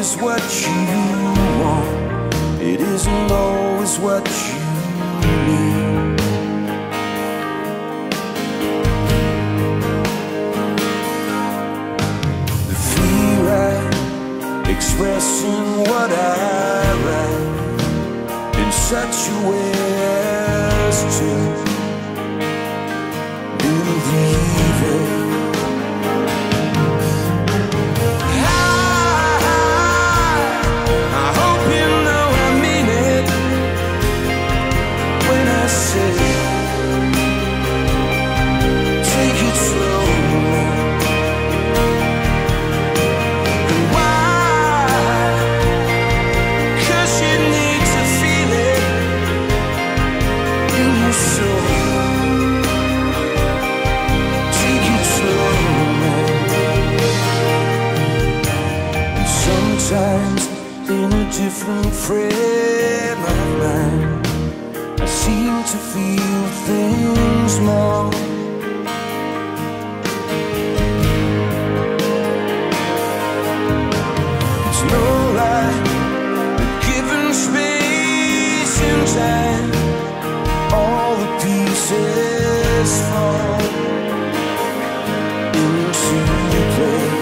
always what you want. It isn't always what you need. The free ride, expressing what I write in such a way as to believe it. In a different frame of mind, I seem to feel things more. It's no lie that given space and time, all the pieces fall into place.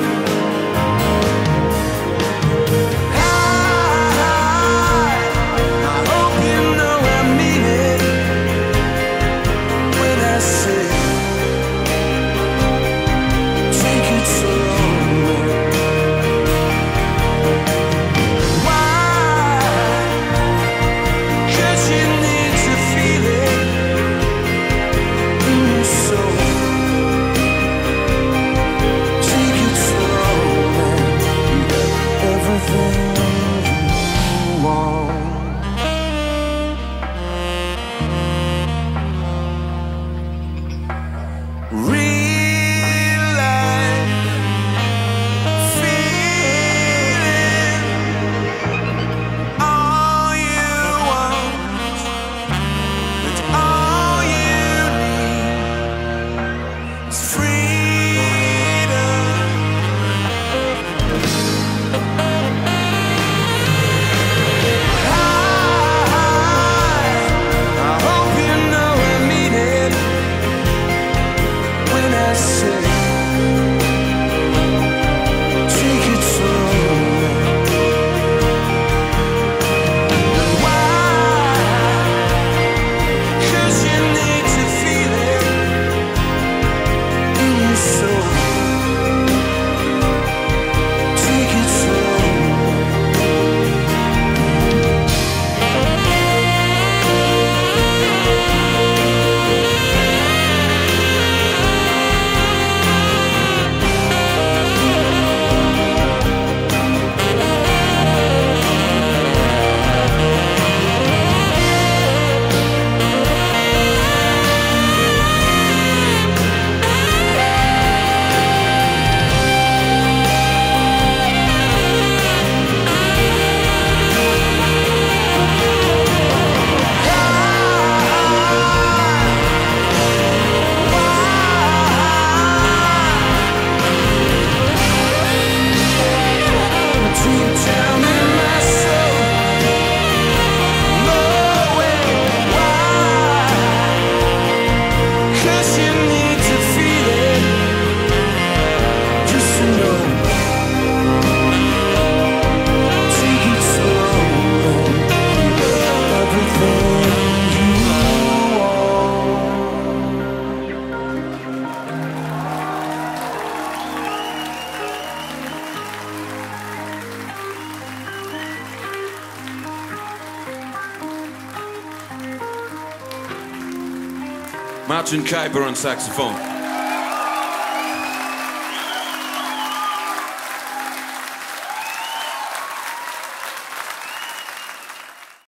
Martin Kuiper on saxophone.